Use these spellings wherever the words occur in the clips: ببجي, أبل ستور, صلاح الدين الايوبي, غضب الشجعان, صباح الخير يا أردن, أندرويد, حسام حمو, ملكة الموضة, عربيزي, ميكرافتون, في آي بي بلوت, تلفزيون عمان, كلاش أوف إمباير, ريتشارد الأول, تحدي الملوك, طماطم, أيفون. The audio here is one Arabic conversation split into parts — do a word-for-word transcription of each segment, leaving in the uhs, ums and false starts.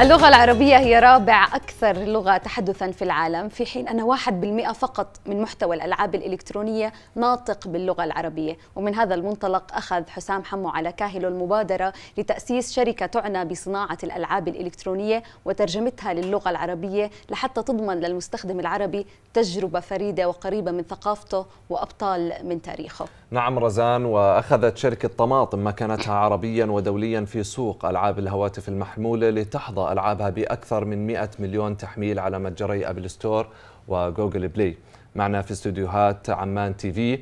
اللغة العربية هي رابع أكثر لغة تحدثاً في العالم، في حين أن واحد بالمئة فقط من محتوى الألعاب الإلكترونية ناطق باللغة العربية. ومن هذا المنطلق أخذ حسام حمو على كاهله المبادرة لتأسيس شركة تعنى بصناعة الألعاب الإلكترونية وترجمتها للغة العربية لحتى تضمن للمستخدم العربي تجربة فريدة وقريبة من ثقافته وأبطال من تاريخه. نعم رزان، وأخذت شركة طماطم مكانتها عربياً ودولياً في سوق ألعاب الهواتف المحمولة لتحظى ألعابها بأكثر من مئة مليون تحميل على متجري أبل ستور وجوجل بلاي. معنا في استوديوهات عمان تي في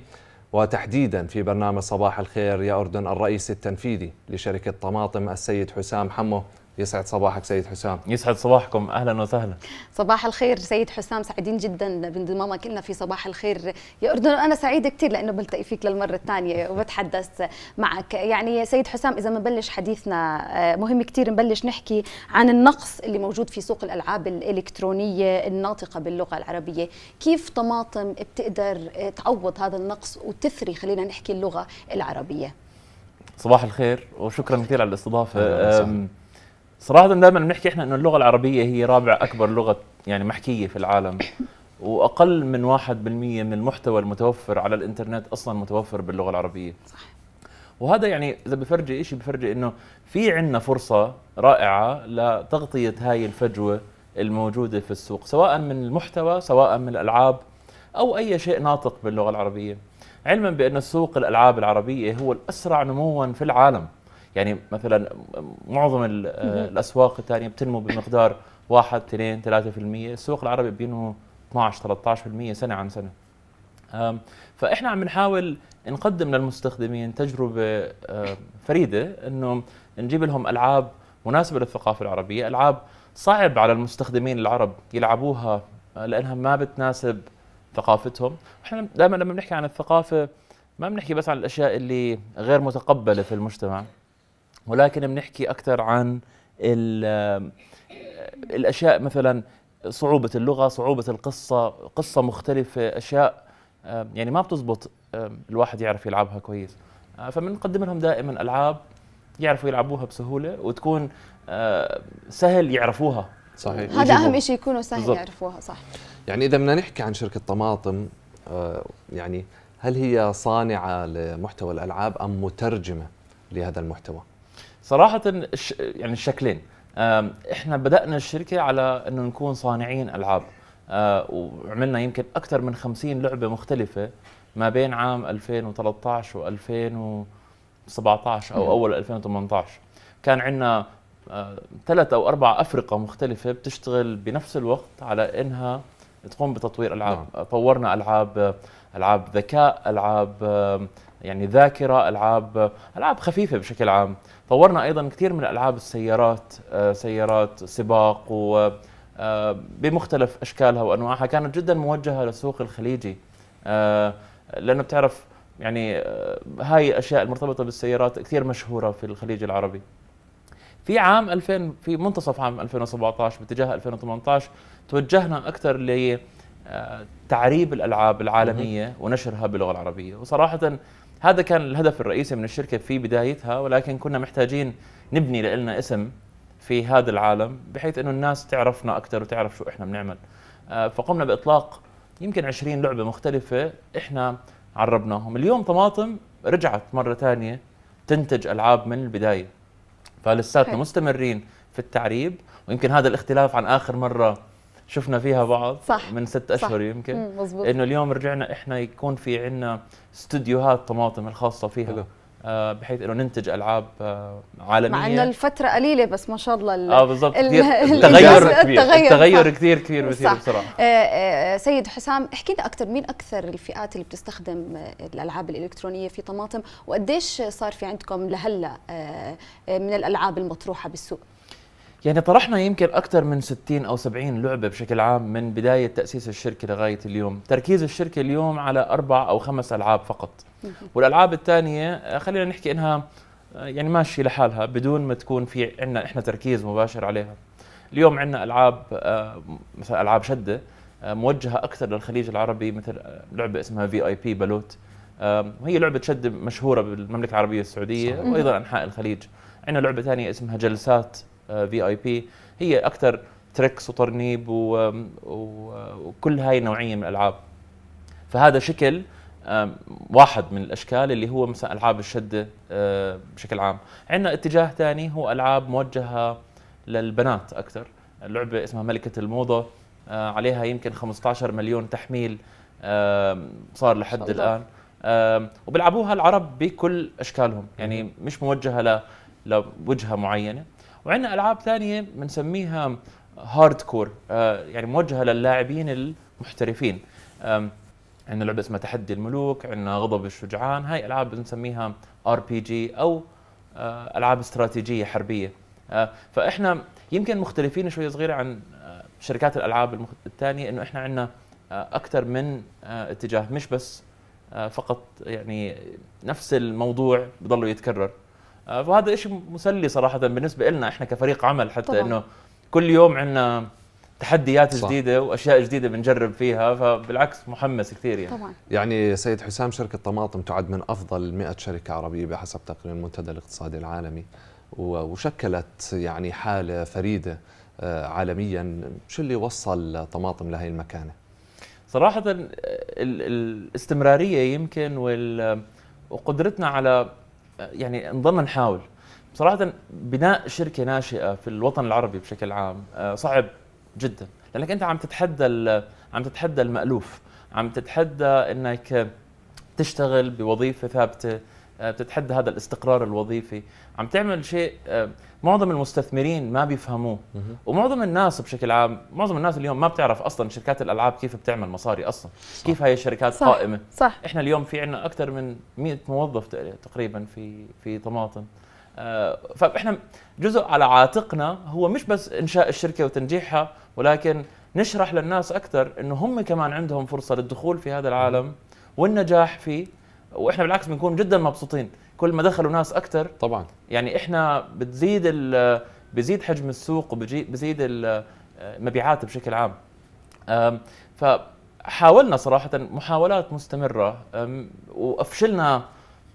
وتحديدا في برنامج صباح الخير يا أردن الرئيس التنفيذي لشركة طماطم السيد حسام حمو. يسعد صباحك سيد حسام. يسعد صباحكم، أهلا وسهلا. صباح الخير سيد حسام، سعيدين جدا بانضمامك لنا في صباح الخير يا أردن. أنا سعيدة كثير لأنه بلتقي فيك للمرة الثانية وبتحدث معك. يعني سيد حسام، إذا بنبلش حديثنا مهم كثير نبلش نحكي عن النقص اللي موجود في سوق الألعاب الإلكترونية الناطقة باللغة العربية. كيف طماطم بتقدر تعوض هذا النقص وتثري، خلينا نحكي، اللغة العربية؟ صباح الخير وشكرا كثير على الاستضافة. صراحة دائما بنحكي احنا انه اللغة العربية هي رابع اكبر لغة يعني محكية في العالم، واقل من واحد بالمئة من المحتوى المتوفر على الانترنت اصلا متوفر باللغة العربية. صح. وهذا يعني اذا بفرجي شيء بفرجي انه في عندنا فرصة رائعة لتغطية هاي الفجوة الموجودة في السوق، سواء من المحتوى سواء من الالعاب او اي شيء ناطق باللغة العربية، علما بان السوق الالعاب العربية هو الاسرع نموا في العالم. يعني مثلا معظم الاسواق الثانيه بتنمو بمقدار واحد اثنين ثلاثة بالمئة، السوق العربي بينمو اثنعش ثلاثطعش بالمئة سنه عن سنه. فاحنا عم نحاول نقدم للمستخدمين تجربه فريده، انه نجيب لهم العاب مناسبه للثقافه العربيه، العاب صعب على المستخدمين العرب يلعبوها لانها ما بتناسب ثقافتهم. احنا دائما لما بنحكي عن الثقافه ما بنحكي بس عن الاشياء اللي غير متقبله في المجتمع، ولكن بنحكي أكثر عن الأشياء مثلا صعوبة اللغة، صعوبة القصة، قصة مختلفة، أشياء يعني ما بتزبط الواحد يعرف يلعبها كويس. فبنقدم لهم دائما ألعاب يعرفوا يلعبوها بسهولة وتكون سهل يعرفوها. صحيح، هذا أهم شيء، يكونوا سهل بالضبط يعرفوها. صح. يعني إذا بدنا نحكي عن شركة طماطم، يعني هل هي صانعة لمحتوى الألعاب أم مترجمة لهذا المحتوى؟ صراحة يعني الشكلين. احنا بدأنا الشركة على انه نكون صانعين العاب، وعملنا يمكن اكثر من خمسين لعبة مختلفة ما بين عام ألفين وثلاثطعش وألفين وسبعطعش او اول ألفين وثمنطعش. كان عندنا ثلاث او اربع افرقة مختلفة بتشتغل بنفس الوقت على انها تقوم بتطوير العاب. طورنا العاب، العاب ذكاء، العاب يعني ذاكرة، العاب العاب خفيفة بشكل عام. طورنا ايضا كثير من العاب السيارات، سيارات سباق وبمختلف اشكالها وانواعها، كانت جدا موجهة للسوق الخليجي، لانه بتعرف يعني هاي الاشياء المرتبطة بالسيارات كثير مشهورة في الخليج العربي. في عام ألفين، في منتصف عام ألفين وسبعطعش باتجاه ألفين وثمنطعش توجهنا اكثر لتعريب الالعاب العالمية ونشرها باللغة العربية، وصراحة هذا كان الهدف الرئيسي من الشركة في بدايتها، ولكن كنا محتاجين نبني لنا اسم في هذا العالم بحيث انه الناس تعرفنا اكثر وتعرف شو احنا بنعمل. فقمنا باطلاق يمكن عشرين لعبة مختلفة احنا عربناهم. اليوم طماطم رجعت مرة ثانية تنتج العاب من البداية، فلساتنا مستمرين في التعريب، ويمكن هذا الاختلاف عن اخر مرة شفنا فيها بعض. صح. من ست اشهر. صح. يمكن انه اليوم رجعنا احنا يكون في عندنا استوديوهات طماطم الخاصه فيها، آه بحيث انه ننتج العاب آه عالميه، مع انه الفتره قليله بس ما شاء الله ال... اه بالضبط التغير كبير، التغير كثير كثير بصير بصراحه. آه آه سيد حسام، احكي لنا اكثر، مين اكثر الفئات اللي بتستخدم الالعاب الالكترونيه في طماطم، وقديش صار في عندكم لهلا آه من الالعاب المطروحه بالسوق؟ يعني طرحنا يمكن أكثر من ستين أو سبعين لعبة بشكل عام من بداية تأسيس الشركة لغاية اليوم. تركيز الشركة اليوم على أربع أو خمس ألعاب فقط، والألعاب الثانية خلينا نحكي إنها يعني ماشية لحالها بدون ما تكون في عندنا إحنا تركيز مباشر عليها. اليوم عندنا ألعاب مثلا ألعاب شدة موجهة أكثر للخليج العربي، مثل لعبة اسمها في آي بي بلوت، وهي لعبة شدة مشهورة بالمملكة العربية السعودية وأيضا أنحاء الخليج. عندنا لعبة ثانية اسمها جلسات في اي بي هي اكثر تريكس وترنيب وكل هاي النوعيه من الالعاب. فهذا شكل واحد من الاشكال اللي هو مثلا العاب الشده بشكل عام. عندنا اتجاه ثاني هو العاب موجهه للبنات اكثر، اللعبه اسمها ملكه الموضه، عليها يمكن خمسة عشر مليون تحميل صار لحد الان، وبيلعبوها العرب بكل اشكالهم، يعني مش موجهه لوجهه معينه. وعندنا العاب ثانيه بنسميها هارد كور، يعني موجهه للاعبين المحترفين. عندنا لعبه اسمها تحدي الملوك، عندنا غضب الشجعان، هاي العاب بنسميها ار بي جي او العاب استراتيجيه حربيه. فاحنا يمكن مختلفين شوي صغيره عن شركات الالعاب الثانيه، انه احنا عندنا اكثر من اتجاه، مش بس فقط يعني نفس الموضوع بضله يتكرر. فهذا شيء مسلي صراحه بالنسبه لنا احنا كفريق عمل، حتى انه كل يوم عندنا تحديات صح. جديده واشياء جديده بنجرب فيها، فبالعكس محمس كثير يعني. طبعا. يعني سيد حسام، شركه طماطم تعد من افضل مئة شركه عربيه بحسب تقرير المنتدى الاقتصادي العالمي، وشكلت يعني حاله فريده عالميا. شو اللي وصل طماطم لهي المكانه؟ صراحه الاستمراريه يمكن وقدرتنا على يعني نضلنا نحاول. بصراحه بناء شركه ناشئه في الوطن العربي بشكل عام صعب جدا، لانك انت عم تتحدى عم تتحدى المألوف، عم تتحدى انك تشتغل بوظيفه ثابته، بتتحدى هذا الاستقرار الوظيفي، عم تعمل شيء معظم المستثمرين ما بيفهموه، ومعظم الناس بشكل عام، معظم الناس اليوم ما بتعرف اصلا شركات الالعاب كيف بتعمل مصاري اصلا، صح. كيف هاي الشركات صح. قائمه صح. احنا اليوم في عندنا اكثر من مئة موظف تقريبا في في طماطم. فاحنا جزء على عاتقنا هو مش بس انشاء الشركه وتنجيحها، ولكن نشرح للناس اكثر انه هم كمان عندهم فرصه للدخول في هذا العالم والنجاح فيه، واحنا بالعكس بنكون جدا مبسوطين كل ما دخلوا ناس اكثر. طبعا يعني احنا بتزيد بزيد حجم السوق وبزيد المبيعات بشكل عام. فحاولنا صراحه محاولات مستمره وافشلنا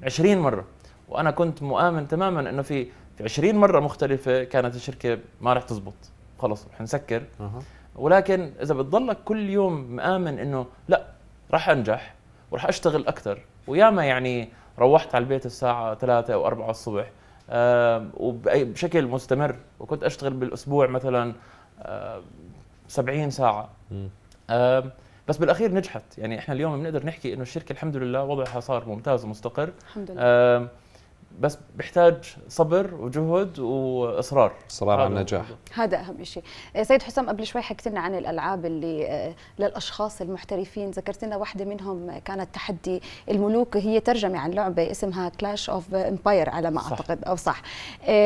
عشرين مرة، وانا كنت مؤمن تماما انه في في عشرين مرة مختلفه كانت الشركه ما راح تزبط، خلص رح نسكر. أه. ولكن اذا بتضلك كل يوم مآمن انه لا راح انجح وراح اشتغل اكثر، وياما يعني روحت على البيت الساعه ثلاثة او أربعة الصبح وبشكل مستمر، وكنت اشتغل بالاسبوع مثلا سبعين ساعة، بس بالاخير نجحت. يعني احنا اليوم بنقدر نحكي انه الشركه الحمد لله وضعها صار ممتاز ومستقر الحمد لله، بس بيحتاج صبر وجهد واصرار، اصرار على النجاح، هذا اهم شيء. سيد حسام، قبل شوي حكيت لنا عن الالعاب اللي للاشخاص المحترفين، ذكرت لنا واحده منهم كانت تحدي الملوك، هي ترجمه عن لعبه اسمها كلاش أوف إمباير على ما صح. اعتقد او صح.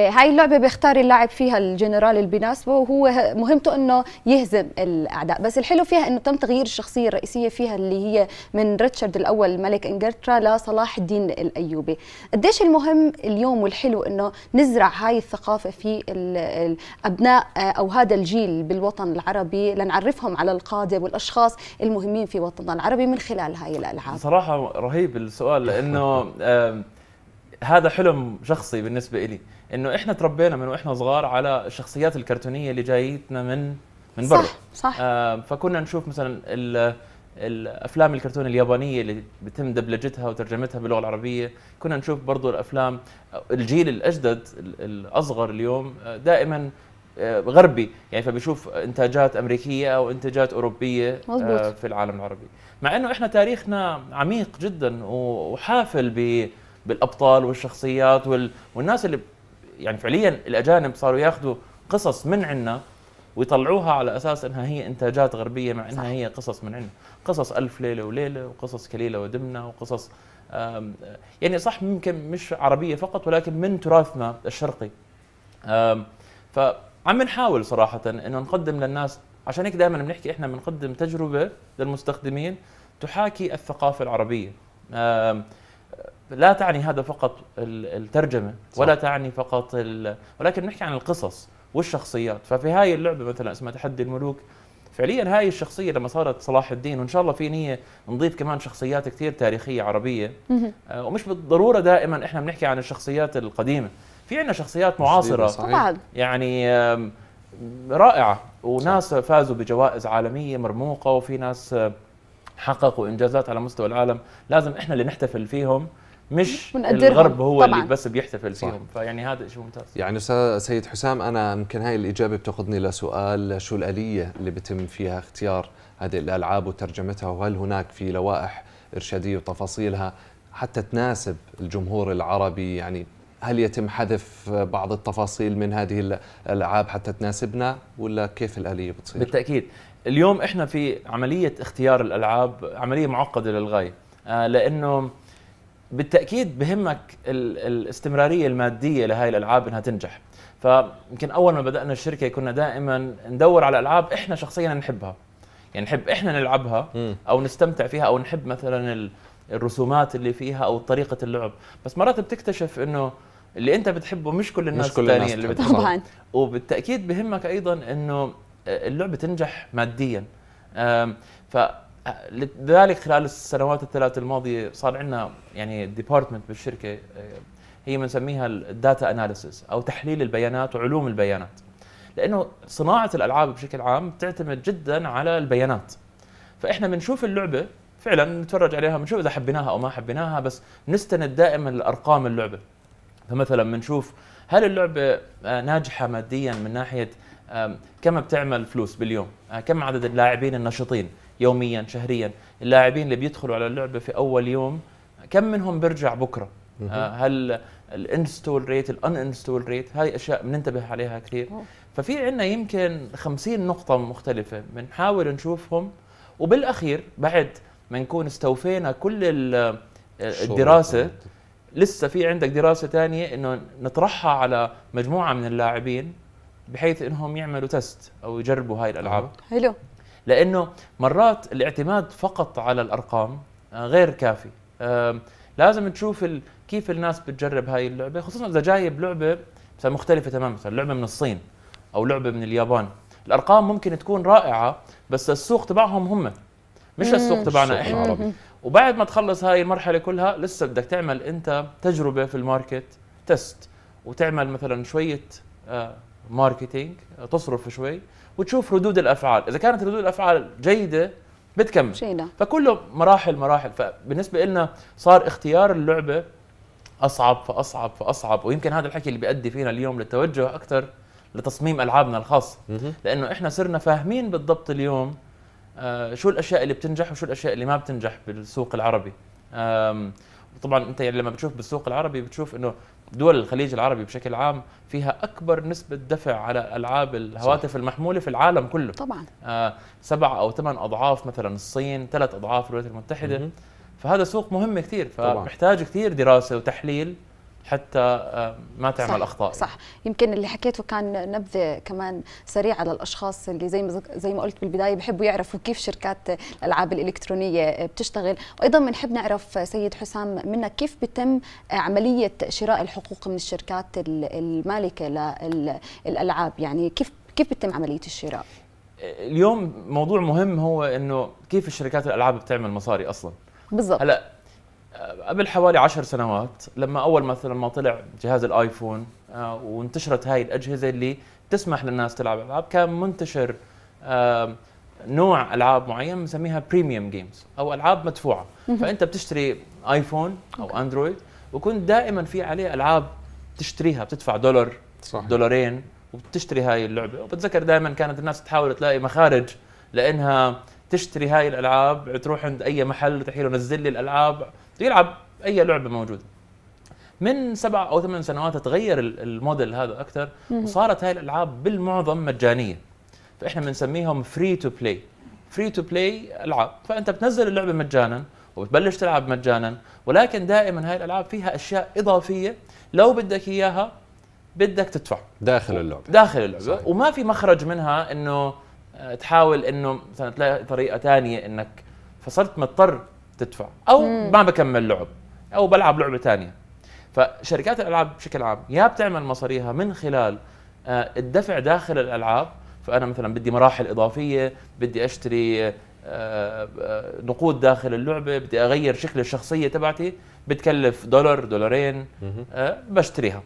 هاي اللعبه بيختار اللاعب فيها الجنرال اللي بيناسبه، وهو مهمته انه يهزم الاعداء، بس الحلو فيها انه تم تغيير الشخصيه الرئيسيه فيها اللي هي من ريتشارد الاول ملك انجلترا لصلاح الدين الايوبي. قديش المهم اليوم والحلو انه نزرع هاي الثقافه في الابناء او هذا الجيل بالوطن العربي، لنعرفهم على القاده والاشخاص المهمين في وطننا العربي من خلال هاي الالعاب. صراحه رهيب السؤال، لانه آه هذا حلم شخصي بالنسبه لي، انه احنا تربينا من واحنا صغار على الشخصيات الكرتونيه اللي جايتنا من من برا، صح صح. آه فكنا نشوف مثلا الافلام الكرتون اليابانيه اللي بتم دبلجتها وترجمتها باللغه العربيه، كنا نشوف برضو الافلام. الجيل الاجدد الاصغر اليوم دائما غربي، يعني فبيشوف انتاجات امريكيه او انتاجات اوروبيه مزبوط. في العالم العربي، مع انه احنا تاريخنا عميق جدا وحافل بالابطال والشخصيات والناس اللي يعني فعليا الاجانب صاروا ياخذوا قصص من عندنا ويطلعوها على اساس انها هي انتاجات غربيه، مع انها صح. هي قصص من عندنا، قصص ألف ليله وليله، وقصص كليلة ودمنة، وقصص يعني صح ممكن مش عربيه فقط، ولكن من تراثنا الشرقي. فعم نحاول صراحه انه نقدم للناس، عشان هيك دائما بنحكي احنا بنقدم تجربه للمستخدمين تحاكي الثقافه العربيه. لا تعني هذا فقط الترجمه ولا صح. تعني فقط، ولكن بنحكي عن القصص والشخصيات. ففي هاي اللعبه مثلا اسمها تحدي الملوك فعليا هاي الشخصيه لما صارت صلاح الدين، وان شاء الله في نيه نضيف كمان شخصيات كثير تاريخيه عربيه آه، ومش بالضروره دائما احنا بنحكي عن الشخصيات القديمه، في عندنا شخصيات معاصره صحيح. يعني آه رائعه، وناس صح. فازوا بجوائز عالميه مرموقه، وفي ناس آه حققوا انجازات على مستوى العالم، لازم احنا اللي نحتفل فيهم مش الغرب هو طبعاً. اللي بس بيحتفل فيهم، فيعني هذا شيء ممتاز. يعني استاذ سيد حسام، انا يمكن هاي الاجابه بتاخذني لسؤال، شو الاليه اللي بتم فيها اختيار هذه الالعاب وترجمتها، وهل هناك في لوائح ارشاديه وتفاصيلها حتى تناسب الجمهور العربي؟ يعني هل يتم حذف بعض التفاصيل من هذه الالعاب حتى تناسبنا، ولا كيف الاليه بتصير؟ بالتاكيد اليوم احنا في عمليه اختيار الالعاب، عمليه معقده للغايه، لانه بالتاكيد بهمك الاستمراريه الماديه لهي الالعاب انها تنجح. فيمكن اول ما بدانا الشركه كنا دائما ندور على العاب احنا شخصيا نحبها، يعني نحب احنا نلعبها او نستمتع فيها، او نحب مثلا الرسومات اللي فيها او طريقه اللعب. بس مرات بتكتشف انه اللي انت بتحبه مش كل الناس الثانيه اللي بتحبه طبعا. وبالتاكيد بهمك ايضا انه اللعبه تنجح ماديا. ف لذلك خلال السنوات الثلاث الماضيه صار عندنا يعني ديبارتمنت بالشركه هي بنسميها الداتا اناليسيس او تحليل البيانات وعلوم البيانات، لانه صناعه الالعاب بشكل عام بتعتمد جدا على البيانات. فاحنا بنشوف اللعبه فعلا، نتفرج عليها، بنشوف اذا حبيناها او ما حبيناها، بس نستند دائما لارقام اللعبه. فمثلا بنشوف هل اللعبه ناجحه ماديا من ناحيه كم بتعمل فلوس باليوم، كم عدد اللاعبين النشطين يوميا شهريا، اللاعبين اللي بيدخلوا على اللعبه في اول يوم كم منهم بيرجع بكره، هل الانستول ريت، الان انستول ريت، هاي اشياء بننتبه عليها كثير. ففي عندنا يمكن خمسين نقطه مختلفه بنحاول نشوفهم، وبالاخير بعد ما نكون استوفينا كل الدراسه لسه في عندك دراسه ثانيه انه نطرحها على مجموعه من اللاعبين بحيث انهم يعملوا تست او يجربوا هاي الالعاب. حلو، لانه مرات الاعتماد فقط على الارقام غير كافي، لازم تشوف كيف الناس بتجرب هاي اللعبه، خصوصا اذا جايب لعبه مثلا مختلفه تماما، مثلا لعبه من الصين او لعبه من اليابان، الارقام ممكن تكون رائعه بس السوق تبعهم هم مش مم. السوق تبعنا احنا عربي. وبعد ما تخلص هاي المرحله كلها لسه بدك تعمل انت تجربه في الماركت، تست، وتعمل مثلا شويه ماركتينج، تصرف شوي وتشوف ردود الافعال، اذا كانت ردود الافعال جيده بتكمل شينا. فكله مراحل مراحل. فبالنسبه لنا صار اختيار اللعبه اصعب فاصعب فاصعب، ويمكن هذا الحكي اللي بيؤدي فينا اليوم للتوجه اكثر لتصميم العابنا الخاصه، لانه احنا صرنا فاهمين بالضبط اليوم آه شو الاشياء اللي بتنجح وشو الاشياء اللي ما بتنجح بالسوق العربي. طبعا انت يعني لما بتشوف بالسوق العربي بتشوف انه دول الخليج العربي بشكل عام فيها اكبر نسبه دفع على العاب الهواتف صح. المحموله في العالم كله طبعا آه سبع او ثمان اضعاف مثلا الصين، ثلاث اضعاف الولايات المتحده م -م. فهذا سوق مهم كثير، فمحتاج كثير دراسه وتحليل حتى آه ما تعمل صح. اخطاء صح. يمكن اللي حكيته كان نبذه كمان سريعه للاشخاص اللي زي ما زي ما قلت بالبدايه بحبوا يعرفوا كيف شركات الالعاب الالكترونيه بتشتغل، وايضا بنحب نعرف سيد حسام منك كيف بتم عمليه شراء الحقوق من الشركات المالكه للالعاب، يعني كيف كيف بتم عمليه الشراء؟ اليوم موضوع مهم هو انه كيف الشركات الالعاب بتعمل مصاري اصلا بالضبط. هلا قبل حوالي عشر سنوات لما اول مثلا ما طلع جهاز الايفون وانتشرت هاي الاجهزه اللي تسمح للناس تلعب العاب، كان منتشر نوع العاب معين بنسميها بريميوم جيمز او العاب مدفوعه. فانت بتشتري ايفون او اندرويد وكنت دائما في عليه العاب تشتريها، بتدفع دولار صحيح. دولارين وبتشتري هاي اللعبه. وبتذكر دائما كانت الناس تحاول تلاقي مخارج لانها تشتري هاي الالعاب، تروح عند اي محل تحكي له نزل لي الالعاب، يلعب اي لعبه موجوده. من سبع او ثمان سنوات تغير الموديل هذا اكثر وصارت هاي الالعاب بالمعظم مجانيه، فاحنا بنسميهم فري تو بلاي. فري تو بلاي العاب، فانت بتنزل اللعبه مجانا وبتبلش تلعب مجانا، ولكن دائما هاي الالعاب فيها اشياء اضافيه لو بدك اياها بدك تدفع داخل اللعبه داخل اللعبه صحيح. وما في مخرج منها انه تحاول انه مثلا تلاقي طريقه ثانيه انك، فصرت مضطر تدفع او مم. ما بكمل لعب او بلعب لعبه ثانيه. فشركات الالعاب بشكل عام يا بتعمل مصاريها من خلال الدفع داخل الالعاب، فأنا مثلا بدي مراحل إضافية، بدي أشتري نقود داخل اللعبة، بدي أغير شكل الشخصية تبعتي، بتكلف دولار دولارين بشتريها.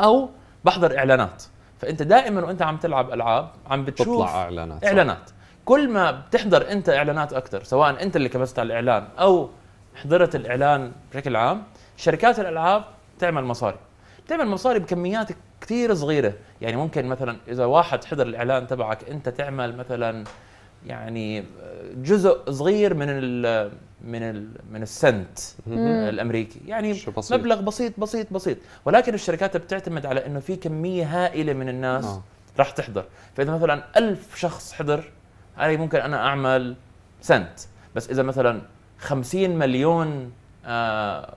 أو بحضر إعلانات، فأنت دائما وأنت عم تلعب ألعاب عم بتشوف تطلع إعلانات. إعلانات كل ما بتحضر أنت إعلانات أكثر، سواء أنت اللي كبست على الإعلان أو حضرت الإعلان بشكل عام، شركات الألعاب تعمل مصاري، بتعمل مصاري بكميات كثير صغيرة. يعني ممكن مثلا إذا واحد حضر الإعلان تبعك أنت تعمل مثلا يعني جزء صغير من ال من ال من السنت الامريكي، يعني بسيط. مبلغ بسيط بسيط بسيط، ولكن الشركات بتعتمد على انه في كميه هائله من الناس آه. راح تحضر. فاذا مثلا ألف شخص حضر، علي ممكن انا اعمل سنت، بس اذا مثلا خمسين مليون آه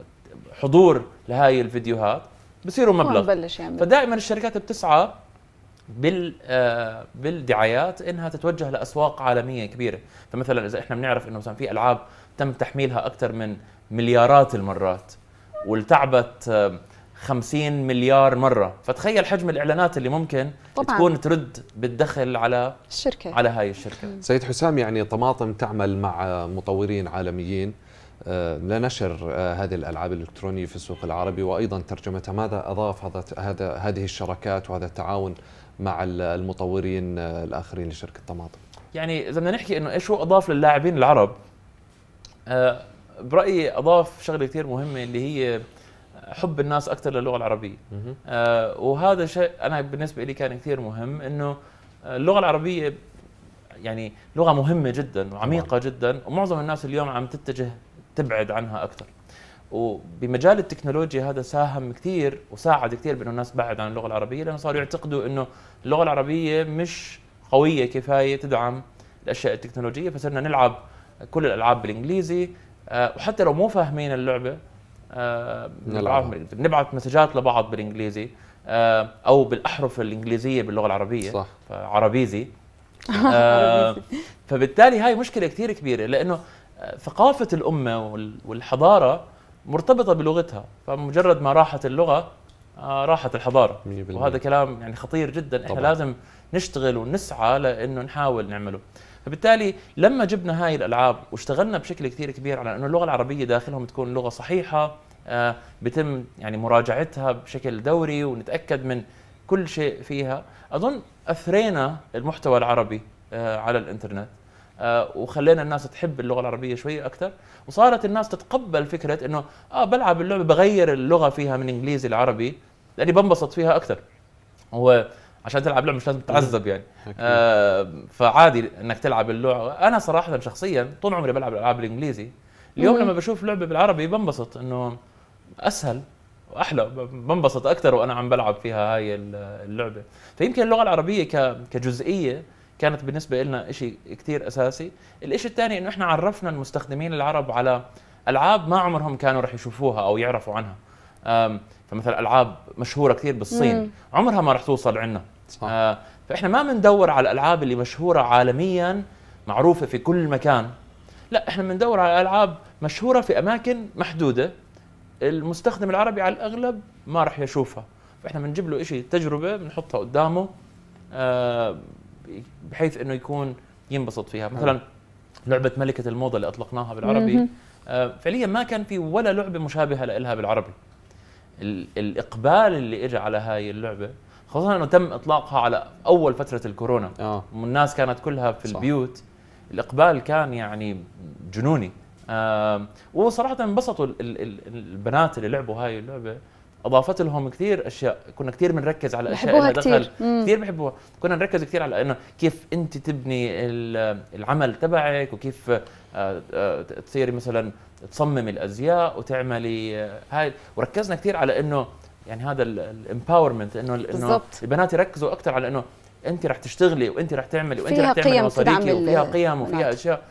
حضور لهاي الفيديوهات بصيروا مبلغ. فدائما الشركات بتسعى بال آه بالدعايات انها تتوجه لاسواق عالميه كبيره. فمثلا اذا احنا بنعرف انه مثلا في العاب تم تحميلها اكثر من مليارات المرات والتعبت آه خمسين مليار مره، فتخيل حجم الاعلانات اللي ممكن طبعاً تكون ترد بالدخل على الشركه، على هاي الشركه. سيد حسام، يعني طماطم تعمل مع مطورين عالميين لنشر هذه الألعاب الإلكترونية في السوق العربي وأيضا ترجمتها. ماذا أضاف هذا هذه الشراكات وهذا التعاون مع المطورين الآخرين لشركة طماطم؟ يعني إذا بدنا نحكي إنه إيش هو أضاف للاعبين العرب، برأيي أضاف شغلة كثير مهمة اللي هي حب الناس أكثر للغة العربية. وهذا شيء أنا بالنسبة لي كان كثير مهم، إنه اللغة العربية يعني لغة مهمة جدا وعميقة جدا، ومعظم الناس اليوم عم تتجه تبعد عنها أكثر. وبمجال التكنولوجيا هذا ساهم كثير وساعد كثير بأنه الناس بعد عن اللغة العربية، لأنه صاروا يعتقدوا أنه اللغة العربية مش قوية كفاية تدعم الأشياء التكنولوجية، فصرنا نلعب كل الألعاب بالإنجليزي، وحتى لو مو فاهمين اللعبة بنبعث مسجات لبعض بالإنجليزي أو بالأحرف الإنجليزية باللغة العربية. صح. عربيزي. فبالتالي هاي مشكلة كثير كبيرة، لأنه ثقافة الأمة والحضارة مرتبطة بلغتها، فمجرد ما راحت اللغة راحت الحضارة، وهذا كلام يعني خطير جدا. طبعا. احنا لازم نشتغل ونسعى لأنه نحاول نعمله. فبالتالي لما جبنا هاي الألعاب واشتغلنا بشكل كثير كبير على أنه اللغة العربية داخلهم تكون لغة صحيحة بتم يعني مراجعتها بشكل دوري ونتأكد من كل شيء فيها، أظن أثرينا المحتوى العربي على الإنترنت وخلينا الناس تحب اللغه العربيه شويه اكثر، وصارت الناس تتقبل فكره انه اه بلعب اللعبه بغير اللغه فيها من انجليزي لعربي لاني بنبسط فيها اكثر. هو عشان تلعب لعبه مش لازم تتعذب يعني، آه فعادي انك تلعب اللعبه. انا صراحه شخصيا طول عمري بلعب الالعاب بالانجليزي، اليوم لما بشوف لعبه بالعربي بنبسط انه اسهل واحلى، بنبسط اكثر وانا عم بلعب فيها هاي اللعبه. فيمكن اللغه العربيه كجزئيه كانت بالنسبة لنا شيء كثير أساسي. الشيء الثاني إنه إحنا عرفنا المستخدمين العرب على ألعاب ما عمرهم كانوا رح يشوفوها أو يعرفوا عنها. فمثلا ألعاب مشهورة كثير بالصين مم. عمرها ما رح توصل عنا. صح. فإحنا ما بندور على الألعاب اللي مشهورة عالميا معروفة في كل مكان، لا إحنا بندور على ألعاب مشهورة في أماكن محدودة المستخدم العربي على الأغلب ما رح يشوفها، فإحنا بنجيب له شيء تجربة بنحطها قدامه بحيث انه يكون ينبسط فيها. مثلا لعبه ملكه الموضه اللي اطلقناها بالعربي فعليا ما كان في ولا لعبه مشابهه لها بالعربي. الاقبال اللي اجى على هاي اللعبه خصوصا انه تم اطلاقها على اول فتره الكورونا، آه. والناس كانت كلها في صح. البيوت، الاقبال كان يعني جنوني، آه وصراحه انبسطوا البنات اللي لعبوا هاي اللعبه، اضافت لهم كثير اشياء. كنا كثير بنركز على اشياء اللي دخل كثير بحبوها، كنا نركز كثير على انه كيف انت تبني العمل تبعك وكيف تصيري مثلا تصممي الازياء وتعملي هاي، وركزنا كثير على انه يعني هذا الامباورمنت، انه انه البنات يركزوا اكثر على انه انت رح تشتغلي وانت رح تعملي وانت رح تعملي مصاريكي وفيها قيم وفيها اشياء.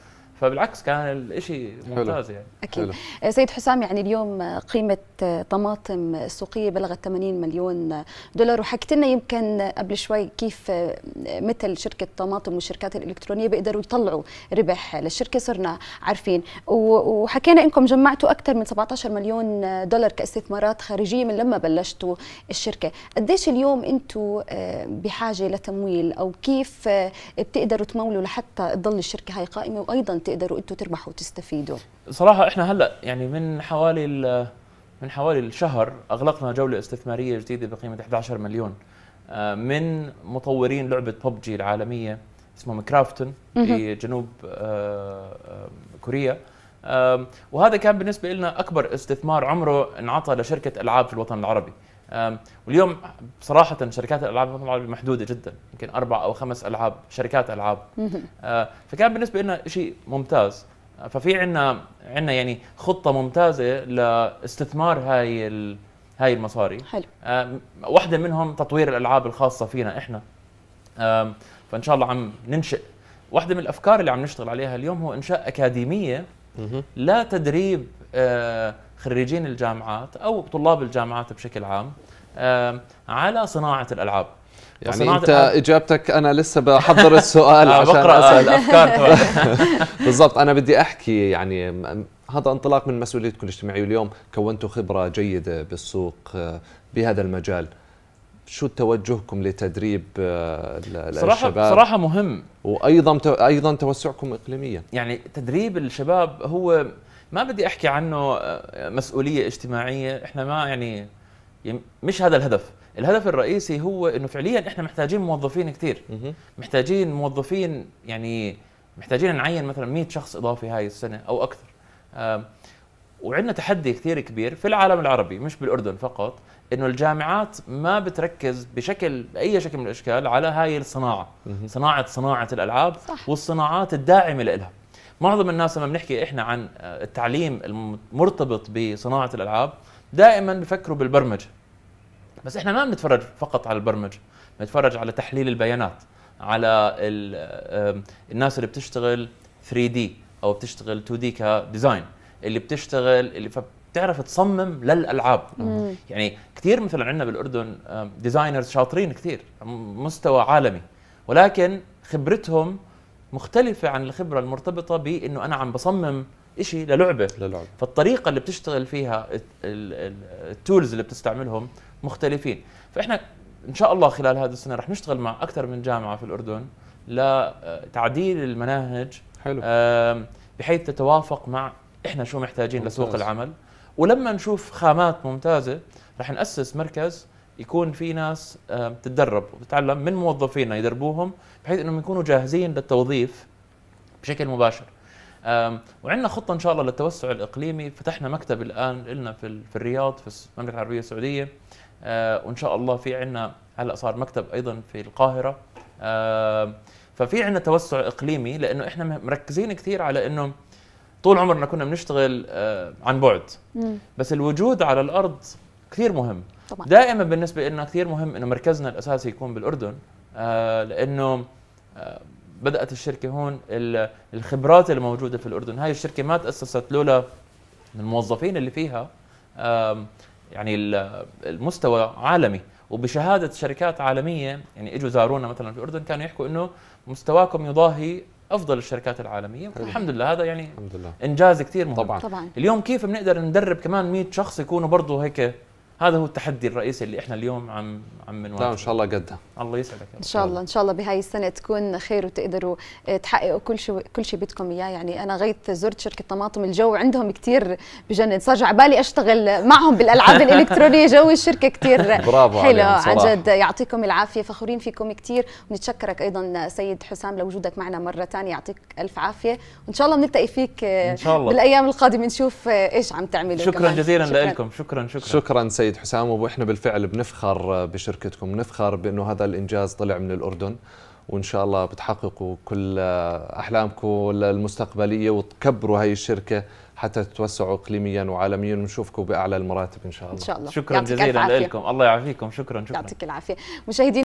فبالعكس كان الاشي ممتاز يعني. اكيد. حلو. سيد حسام، يعني اليوم قيمه طماطم السوقيه بلغت ثمانين مليون دولار، وحكيت لنا يمكن قبل شوي كيف مثل شركه طماطم والشركات الالكترونيه بيقدروا يطلعوا ربح للشركه، صرنا عارفين، وحكينا انكم جمعتوا اكثر من سبعطعش مليون دولار كاستثمارات خارجيه من لما بلشتوا الشركه. قديش اليوم انتم بحاجه لتمويل، او كيف بتقدروا تمولوا لحتى تضل الشركه هاي قائمه وايضا تقدروا انتم تربحوا وتستفيدوا؟ صراحه احنا هلا يعني من حوالي من حوالي الشهر اغلقنا جوله استثماريه جديده بقيمه احدعش مليون من مطورين لعبه ببجي العالميه، اسمه ميكرافتون في جنوب كوريا، وهذا كان بالنسبه لنا اكبر استثمار عمره انعطى لشركه العاب في الوطن العربي. واليوم بصراحه شركات الالعاب في الوطن العربي محدوده جدا، يمكن اربع او خمس العاب شركات العاب، فكان بالنسبه لنا شيء ممتاز. ففي عندنا عندنا يعني خطه ممتازه لاستثمار هاي هاي المصاري. حلو. واحده منهم تطوير الالعاب الخاصه فينا احنا، فان شاء الله عم ننشئ. واحده من الافكار اللي عم نشتغل عليها اليوم هو انشاء اكاديميه لا تدريب خريجين الجامعات او طلاب الجامعات بشكل عام على صناعه الالعاب. يعني انت اجابتك، انا لسه بحضر السؤال عشان بقرا الافكار بالضبط. انا بدي احكي يعني هذا انطلاق من مسؤوليتكم الاجتماعيه، واليوم كونتوا خبره جيده بالسوق بهذا المجال. شو توجهكم لتدريب الشباب؟ صراحه مهم، وايضا ايضا توسعكم اقليميا. يعني تدريب الشباب هو ما بدي احكي عنه مسؤوليه اجتماعيه، احنا ما يعني مش هذا الهدف. الهدف الرئيسي هو انه فعليا احنا محتاجين موظفين كثير، محتاجين موظفين، يعني محتاجين نعين مثلا مئة شخص اضافي هاي السنه او اكثر. وعندنا تحدي كثير كبير في العالم العربي مش بالاردن فقط، انه الجامعات ما بتركز بشكل باي شكل من الاشكال على هاي الصناعه، صناعه صناعه الالعاب. صح. والصناعات الداعمه لها. معظم الناس لما بنحكي احنا عن التعليم المرتبط بصناعه الالعاب دائما بفكروا بالبرمجه، بس احنا ما بنتفرج فقط على البرمجه، بنتفرج على تحليل البيانات، على الناس اللي بتشتغل ثري دي او بتشتغل تو دي كديزاين، اللي بتشتغل اللي بتعرف تصمم للالعاب. مم. يعني كثير مثلا عندنا بالاردن ديزاينرز شاطرين كثير مستوى عالمي، ولكن خبرتهم مختلفه عن الخبره المرتبطه بانه انا عم بصمم شيء للعبه. للعبه فالطريقه اللي بتشتغل فيها التولز اللي بتستعملهم مختلفين. فاحنا ان شاء الله خلال هذه السنه رح نشتغل مع اكثر من جامعه في الاردن لتعديل المناهج. حلو. بحيث تتوافق مع احنا شو محتاجين. ممتاز. لسوق العمل. ولما نشوف خامات ممتازه رح ناسس مركز يكون في ناس تتدرب وتتعلم من موظفينا يدربوهم، بحيث انهم يكونوا جاهزين للتوظيف بشكل مباشر. وعندنا خطه ان شاء الله للتوسع الاقليمي، فتحنا مكتب الان لنا في في الرياض في المملكه العربيه السعوديه، وان شاء الله في عندنا هلا صار مكتب ايضا في القاهره. ففي عندنا توسع اقليمي، لانه احنا مركزين كثير على انه طول عمرنا كنا بنشتغل عن بعد، بس الوجود على الارض كثير مهم. طبعا. دائما بالنسبه لنا كثير مهم انه مركزنا الاساسي يكون بالاردن، لانه بدات الشركه هون، الخبرات الموجوده في الاردن، هاي الشركه ما تاسست لولا الموظفين اللي فيها يعني المستوى عالمي وبشهاده شركات عالميه. يعني اجوا زارونا مثلا في الاردن كانوا يحكوا انه مستواكم يضاهي افضل الشركات العالميه. حلو. والحمد لله، هذا يعني الحمد لله. انجاز كثير مهم. طبعا. طبعا. اليوم كيف بنقدر ندرب كمان مئة شخص يكونوا برضه هيك؟ هذا هو التحدي الرئيسي اللي احنا اليوم عم عم بنواجهه. ان شاء الله قدها. الله يسعدك. ان شاء الله ان شاء الله بهاي السنه تكون خير وتقدروا تحققوا كل شيء كل شيء بدكم اياه. يعني انا غيت زرت شركه طماطم، الجو عندهم كثير بجنن، صار على بالي اشتغل معهم بالالعاب الالكترونيه، جو الشركه كثير برافو حلو عن جد، يعطيكم العافيه، فخورين فيكم كثير، ونتشكرك ايضا سيد حسام لوجودك معنا مره ثانيه، يعطيك الف عافيه، وان شاء الله بنلتقي فيك ان شاء الله بالايام القادمه نشوف ايش عم تعملوا. شكرا جزيلا لكم. شكرا شكرا شكرا سيد حسام. واحنا بالفعل بنفخر بشركتكم، بنفخر بانه هذا الانجاز طلع من الاردن، وان شاء الله بتحققوا كل احلامكم المستقبليه وتكبروا هاي الشركه حتى تتوسعوا اقليميا وعالميا، ونشوفكم باعلى المراتب ان شاء الله. ان شاء الله. شكرا جزيلا لكم. الله يعافيكم. شكرا شكرا. يعطيك العافيه مشاهدينا.